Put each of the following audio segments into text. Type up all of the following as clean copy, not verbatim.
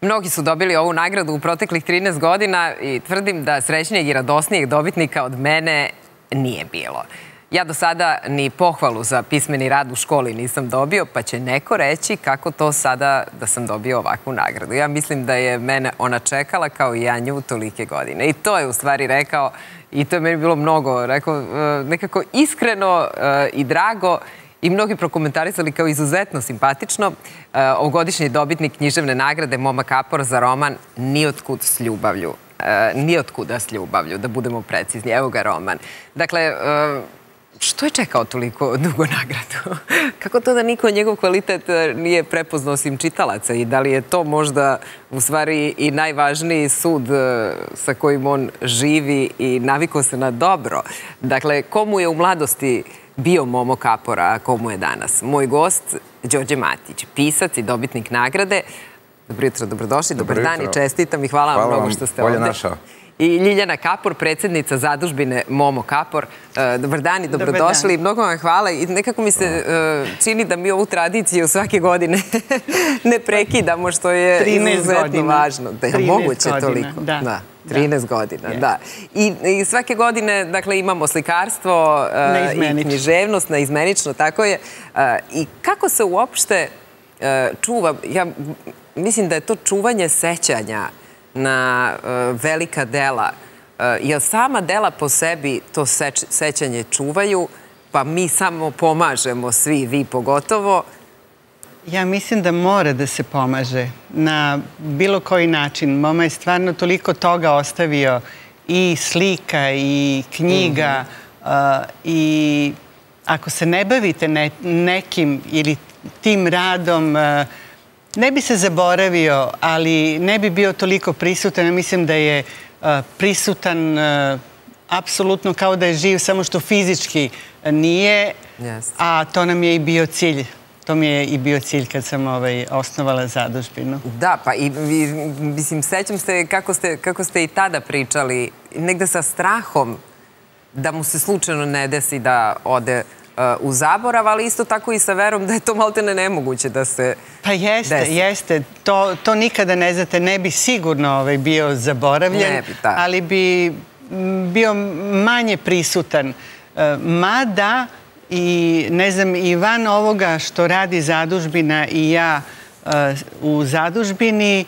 Mnogi su dobili ovu nagradu u proteklih 13 godina i tvrdim da srećnijeg i radosnijeg dobitnika od mene nije bilo. Ja do sada ni pohvalu za pismeni rad u školi nisam dobio, pa će neko reći kako to sada da sam dobio ovakvu nagradu. Ja mislim da je mene ona čekala kao i ja nju tolike godine. I to je u stvari rekao, i to je meni bilo mnogo, rekao nekako iskreno i drago, i mnogi prokomentarisali kao izuzetno simpatično ovogodišnji dobitnik književne nagrade Momo Kapor za roman Niotkuda s ljubavlju. Niotkuda s ljubavlju, da budemo precizni. Evo ga roman. Dakle, što je čekao toliko dugo nagradu? Kako to da niko njegov kvalitet nije prepoznao osim čitalaca? I da li je to možda u stvari i najvažniji sud sa kojim on živi i navikao se na dobro? Dakle, komu je u mladosti bio Momo Kapor, a komu je danas? Moj gost, Đorđe Matić, pisac i dobitnik nagrade. Dobro jutro, dobrodošli, dobar dan i čestitam i hvala vam mnogo što ste ovde. Hvala vam, bolje našao. I Ljiljana Kapor, predsednica zadužbine Momo Kapor. Dobar dan i dobrodošli. Mnogo vam hvala i nekako mi se čini da mi ovu tradiciju svake godine ne prekidamo, što je izuzetno važno. Da je moguće toliko. 13 godina, da. I svake godine, dakle, imamo slikarstvo i književnost, naizmenično, tako je. I kako se uopšte čuva, ja mislim da je to čuvanje sećanja na velika dela. Jer sama dela po sebi to sećanje čuvaju, pa mi samo pomažemo, svi, vi pogotovo. Ja mislim da mora da se pomaže na bilo koji način. Moma je stvarno toliko toga ostavio, i slika, i knjiga, i ako se ne bavite nekim ili tim radom, ne bi se zaboravio, ali ne bi bio toliko prisutan. Ja mislim da je prisutan apsolutno kao da je živ, samo što fizički nije, a to nam je i bio cilj. To mi je i bio cilj kad sam osnovala zadužbinu. Da, pa i mislim, sećam se kako ste i tada pričali, negde sa strahom da mu se slučajno ne desi da ode u zaborav, ali isto tako i sa verom da je to maltene nemoguće da se desi. Pa jeste, jeste. To nikada ne znate, ne bi sigurno bio zaboravljen, ali bi bio manje prisutan. Mada, i ne znam, i van ovoga što radi zadužbina i ja u zadužbini,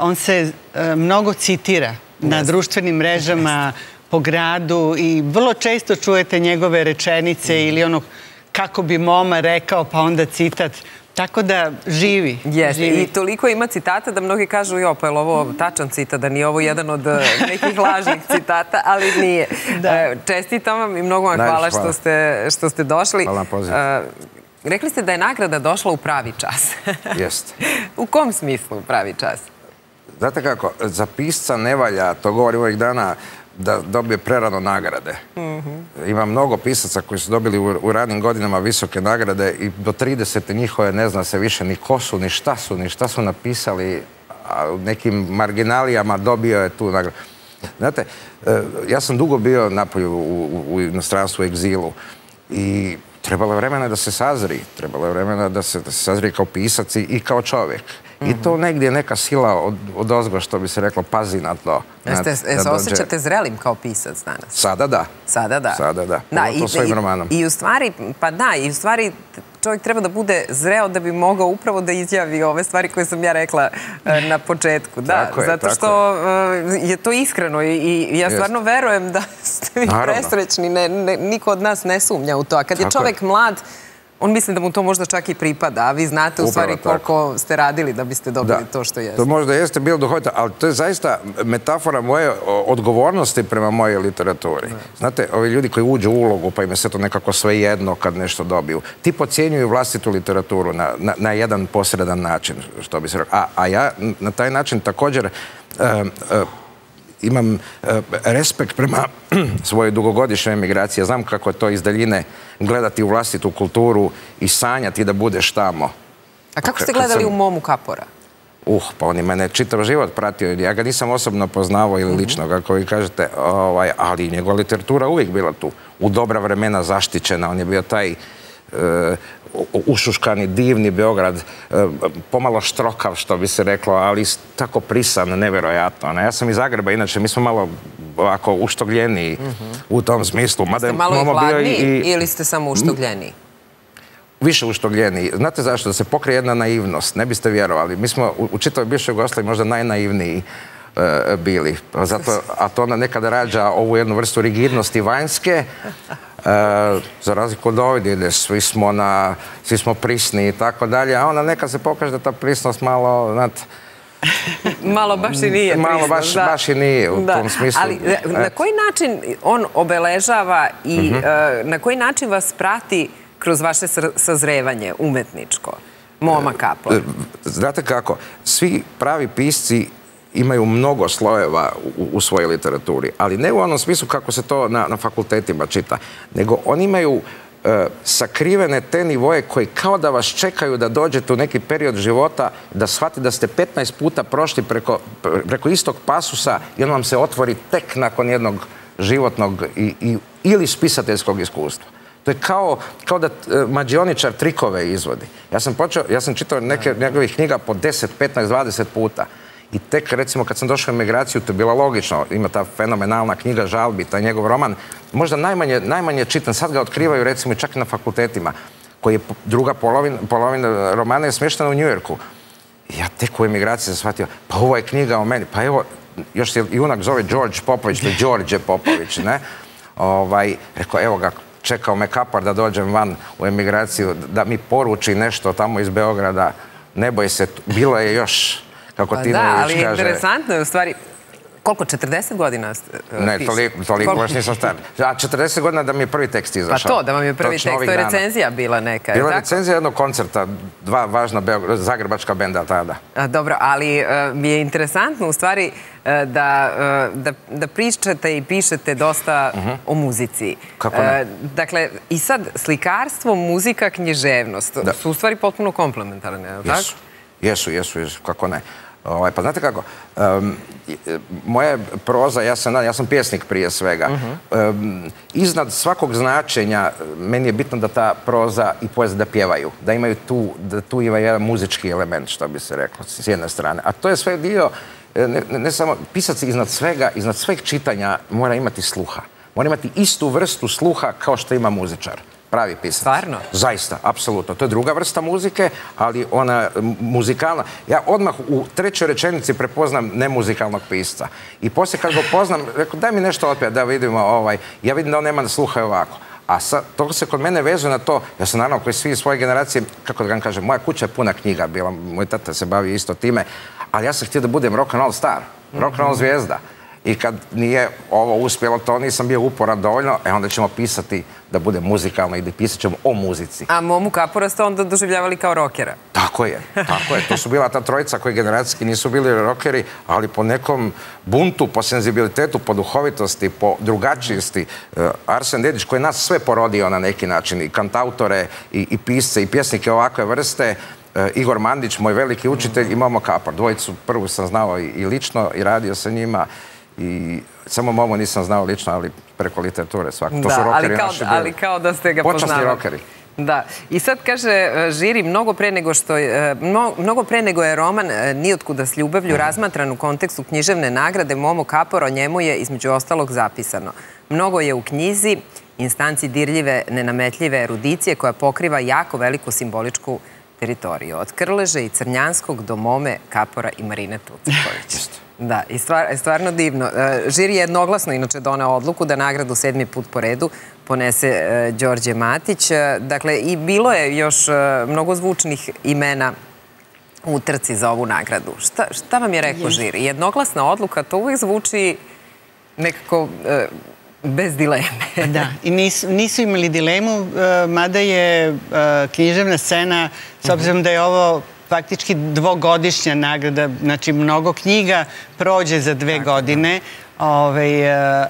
on se mnogo citira na društvenim mrežama, po gradu, i vrlo često čujete njegove rečenice ili ono kako bi Moma rekao, pa onda citat. Tako da živi. I toliko ima citata da mnogi kažu, jo, pa je li ovo tačan citat, da nije ovo jedan od nekih lažnih citata, ali nije. Čestitam vam i mnogo vam hvala što ste došli. Hvala na poziv. Rekli ste da je nagrada došla u pravi čas. Jeste. U kom smislu u pravi čas? Znate kako, za pisca ne valja, to govori ovih dana, da dobije prerano nagrade. Ima mnogo pisaca koji su dobili u ranim godinama visoke nagrade i do 30. njihove ne zna se više ni ko su, ni šta su napisali, a u nekim marginalijama dobio je tu nagradu. Znate, ja sam dugo bio napolju u inostranstvu, u egzilu, i trebalo je vremena da se sazri, trebalo je vremena da se sazri kao pisac i kao čovjek. I to negdje je neka sila od ozgo, što bi se reklo, pazi na to. Se osjećate zrelim kao pisac danas? Sada da. Sada da. Sada da. To svojim romanom. I u stvari, pa da, i u stvari čovjek treba da bude zreo da bi mogao upravo da izjavi ove stvari koje sam ja rekla na početku. Da, zato što je to iskreno i ja stvarno verujem da ste vi presrećni. Niko od nas ne sumnja u to. A kad je čovjek mlad, on misli da mu to možda čak i pripada, a vi znate u stvari koliko ste radili da biste dobili to što jeste. To možda jeste bilo duhovito, ali to je zaista metafora moje odgovornosti prema mojoj literaturi. Znate, ovi ljudi koji uđu u ulogu pa im je sve to nekako svejedno kad nešto dobiju, ti podcjenjuju vlastitu literaturu na jedan posredan način, što bi se rekao. A ja na taj način također imam respekt prema svoje dugogodišnje emigracije. Znam kako je to iz daljine gledati u vlastitu kulturu i sanjati da budeš tamo. A kako ste gledali u Momu Kapora? Pa on je mene čitav život pratio. Ja ga nisam osobno poznavao ili lično, kako vi kažete, ali njegova literatura uvijek bila tu. U dobra vremena zaštićena. On je bio taj ušuškani, divni Beograd, pomalo štrokav, što bi se reklo, ali tako prisan, nevjerojatno. Ja sam iz Zagreba, inače, mi smo malo ovako uštogljeniji u tom smislu. Ste malo i hladniji ili ste samo uštogljeniji? Više uštogljeniji. Znate zašto? Da se pokrije jedna naivnost. Ne biste vjerovali. Mi smo u čitavoj bivšoj Jugoslaviji možda najnaivniji bili. A to ona nekada rađa ovu jednu vrstu rigidnosti vanjske, za razliku od ovdje, svi smo prisni i tako dalje, a ona nekad se pokaže da ta prisnost malo, znate... Malo baš i nije prisnost. Malo baš i nije u tom smislu. Ali na koji način on obeležava i na koji način vas prati kroz vaše sazrevanje umetničko, Momo Kapor? Znate kako, svi pravi pisci imaju mnogo slojeva u svojoj literaturi, ali ne u onom smislu kako se to na fakultetima čita, nego oni imaju sakrivene te nivoje koji kao da vas čekaju da dođete u neki period života, da shvatite da ste 15 puta prošli preko istog pasusa i on vam se otvori tek nakon jednog životnog ili spisateljskog iskustva. To je kao da mađioničar trikove izvodi. Ja sam čitao neke njegovih knjiga po 10, 15, 20 puta. I tek, recimo, kad sam došao u emigraciju, to je bila logično, ima ta fenomenalna knjiga Žalbi, taj njegov roman, možda najmanje čitan, sad ga otkrivaju, recimo, čak i na fakultetima, koji je druga polovina romana je smještena u Njujorku. Ja tek u emigraciji sam shvatio, pa ovo je knjiga o meni, pa evo, još se junak zove Đorđe Popović, ili Đorđe Popović, ne? Rekao, evo ga, čekao me Kapor da dođem van u emigraciju, da mi poruči nešto tamo iz Beograda, ne boj se, bilo je još... Da, ali interesantno je u stvari, koliko, 40 godina piše? Ne, toliko, baš nisam star. A 40 godina da mi je prvi tekst izašao. Pa to, da vam je prvi tekst, to je recenzija bila neka. Bila je recenzija jednog koncerta, dva važna zagrebačka benda tada. Dobro, ali mi je interesantno u stvari da pričate i pišete dosta o muzici. Kako ne? Dakle, i sad slikarstvo, muzika, književnost su u stvari potpuno komplementarne, je li tako? Jesu, kako ne. Pa znate kako, moja proza, ja sam pjesnik prije svega, iznad svakog značenja meni je bitno da ta proza i poezija da pjevaju, da imaju tu ima jedan muzički element, što bi se reklo, s jedne strane. A to je sve dio, ne samo, pisac iznad sveg čitanja mora imati sluha. Mora imati istu vrstu sluha kao što ima muzičar. Pravi pisac. Stvarno? Zaista, apsolutno. To je druga vrsta muzike, ali ona muzikalna. Ja odmah u trećoj rečenici prepoznam nemuzikalnog pisca. I poslije kad ga poznam, rekao, daj mi nešto otpjevati da vidimo ovaj. Ja vidim da on nema sluha ovako. A to se kod mene vezuje na to, ja sam naravno koji svi iz svoje generacije, kako da vam kažem, moja kuća je puna knjiga bila, moj tata se bavi isto time, ali ja sam htio da budem rock'n'roll star, rock'n'roll zvijezda. I kad nije ovo uspjelo, to nisam bio uporan dovoljno, onda ćemo pisati da bude muzikalno ili pisat ćemo o muzici. A Momu Kapora ste onda doživljavali kao rockera? Tako je. To su bila ta trojica koji generacijski nisu bili rockeri, ali po nekom buntu, po senzibilitetu, po duhovitosti, po drugačijosti. Arsen Dedić koji je nas sve porodio na neki način, i kantautore, i pisce, i pjesnike ovakve vrste, Igor Mandić, moj veliki učitelj, i Momo Kapor. Dvojicu prvu sam znao i lično i radio sa njima. I samo Momo nisam znao lično, ali preko literature svako. To su rockeri naši bili. Ali kao da ste ga poznali. Počasni rockeri. Da. I sad kaže žiri, mnogo pre nego je roman Niotkuda s ljubavlju razmatran u kontekstu književne nagrade Momo Kapor, o njemu je između ostalog zapisano. Mnogo je u knjizi, instanci dirljive, nenametljive erudicije koja pokriva jako veliku simboličku teritoriju. Od Krleže i Crnjanskog do Mome Kapora i Marine Tuciković. Da, i stvarno divno. Žiri je jednoglasno inače donao odluku da nagradu 7. put po redu ponese Đorđe Matić. Dakle, i bilo je još mnogo zvučnih imena u trci za ovu nagradu. Šta vam je rekao žiri? Jednoglasna odluka, to uvijek zvuči nekako bez dileme. Da, i nisu imali dilemu, mada je književna scena, s obzirom da je ovo faktički dvogodišnja nagrada, znači mnogo knjiga prođe za 2 godine,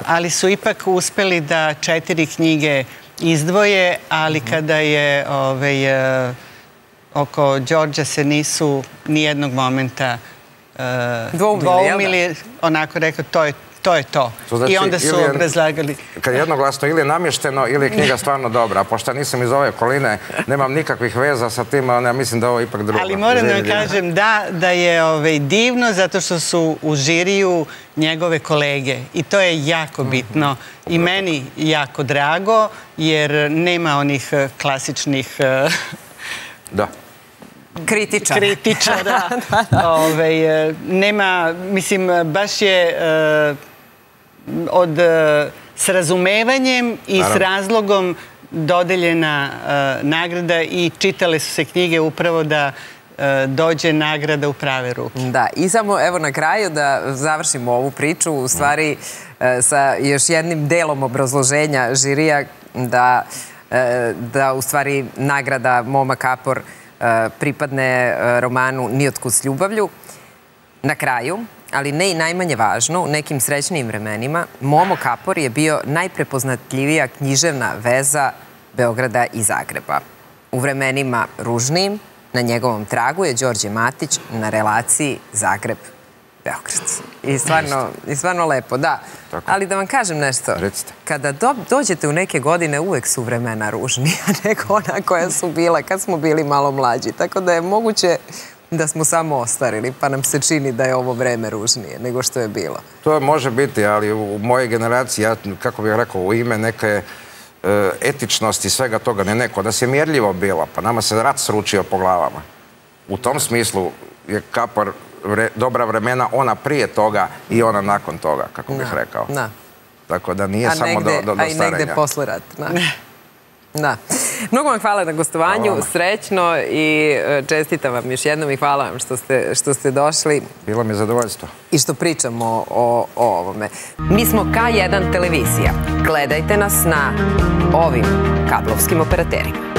ali su ipak uspeli da 4 knjige izdvoje, ali kada je oko Đorđa se nisu nijednog momenta dvoumili, onako rekao, to je to je to. I onda su obrazlagali. Kad je jednoglasno ili je namješteno ili je knjiga stvarno dobra. A pošto nisam iz ove koline, nemam nikakvih veza sa tim, ali ja mislim da ovo je ipak drugo. Ali moram da vam kažem da je divno zato što su u žiriju njegove kolege. I to je jako bitno. I meni jako drago, jer nema onih klasičnih... Da. Kritičara. Nema, mislim, baš je s razumevanjem i s razlogom dodeljena nagrada i čitale su se knjige upravo da dođe nagrada u prave ruke. Da, i samo evo na kraju da završimo ovu priču, u stvari sa još jednim delom obrazloženja žirija da u stvari nagrada Moma Kapor pripadne romanu Niotkuda s ljubavlju. Na kraju, ali ne i najmanje važno, u nekim srećnijim vremenima, Momo Kapor je bio najprepoznatljivija književna veza Beograda i Zagreba. U vremenima ružnijim, na njegovom tragu je Đorđe Matić na relaciji Zagreb-Beograd. I stvarno lepo, da. Ali da vam kažem nešto. Kada dođete u neke godine, uvek su vremena ružnija nego ona koja su bila kad smo bili malo mlađi. Tako da je moguće da smo samo ostarili, pa nam se čini da je ovo vreme ružnije nego što je bilo. To može biti, ali u mojoj generaciji, kako bih rekao, u ime neke etičnosti i svega toga, ne neko, da se mjerljivo bilo, pa nama se rat sručio po glavama. U tom smislu je Kapor dobra vremena, ona prije toga i ona nakon toga, kako bih rekao. Tako da nije samo do starenja. A i negde posle rata. Da. Mnogo vam hvala na gostovanju, srećno i čestitam vam još jednom i hvala vam što ste došli. Bilo mi je zadovoljstvo. I što pričamo o ovome. Mi smo K1 Televizija. Gledajte nas na ovim kablovskim operaterima.